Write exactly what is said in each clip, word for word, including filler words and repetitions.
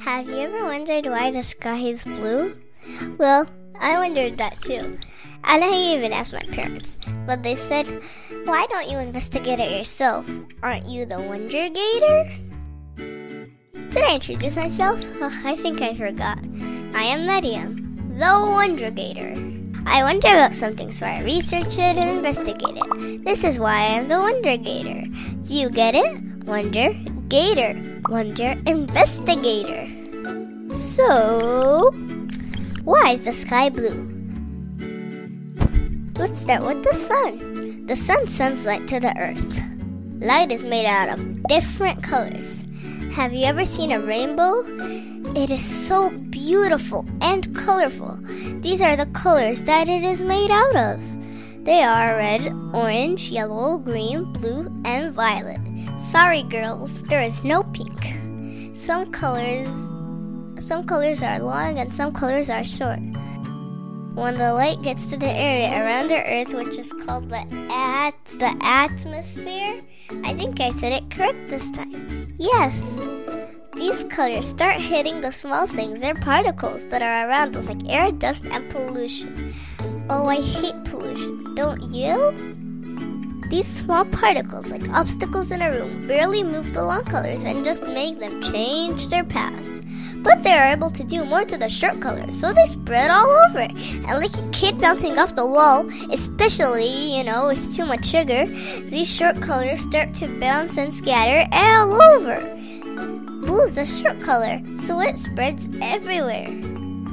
Have you ever wondered why the sky is blue? Well, I wondered that too. And I even asked my parents, but they said, why don't you investigate it yourself? Aren't you the Wonder Gator? Did I introduce myself? Oh, I think I forgot. I am Mariam, the Wonder Gator. I wonder about something, so I research it and investigate it. This is why I am the Wonder Gator. Do you get it? Wonder Gator. Wonder Investigator. So, why is the sky blue? Let's start with the sun. The sun sends light to the earth. Light is made out of different colors. Have you ever seen a rainbow? It is so beautiful and colorful. These are the colors that it is made out of. They are red, orange, yellow, green, blue, and violet. Sorry girls, there is no pink. Some colors, some colors are long and some colors are short. When the light gets to the area around the Earth, which is called the at the atmosphere, I think I said it correct this time. Yes, these colors start hitting the small things and particles that are around us, like air, dust, and pollution. Oh, I hate pollution, don't you? These small particles, like obstacles in a room, barely move the long colors and just make them change their paths. But they are able to do more to the short colors, so they spread all over. And like a kid bouncing off the wall, especially, you know, it's too much sugar, these short colors start to bounce and scatter all over. Blue's a short color, so it spreads everywhere.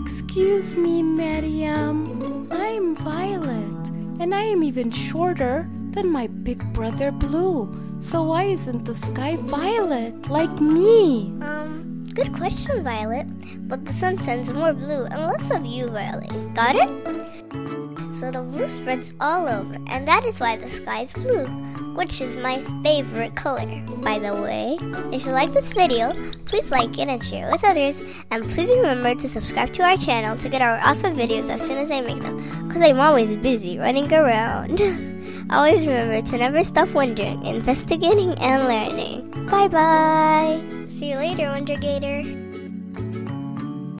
Excuse me, Mariam. I'm Violet, and I am even shorter than my big brother Blue. So why isn't the sky violet like me? Um... Good question, Violet. But the sun sends more blue and less of you, Violet. Got it? So the blue spreads all over, and that is why the sky is blue, which is my favorite color. By the way, if you like this video, please like it and share it with others. And please remember to subscribe to our channel to get our awesome videos as soon as I make them, because I'm always busy running around. Always remember to never stop wondering, investigating, and learning. Bye-bye! See you later, Wonder Gator.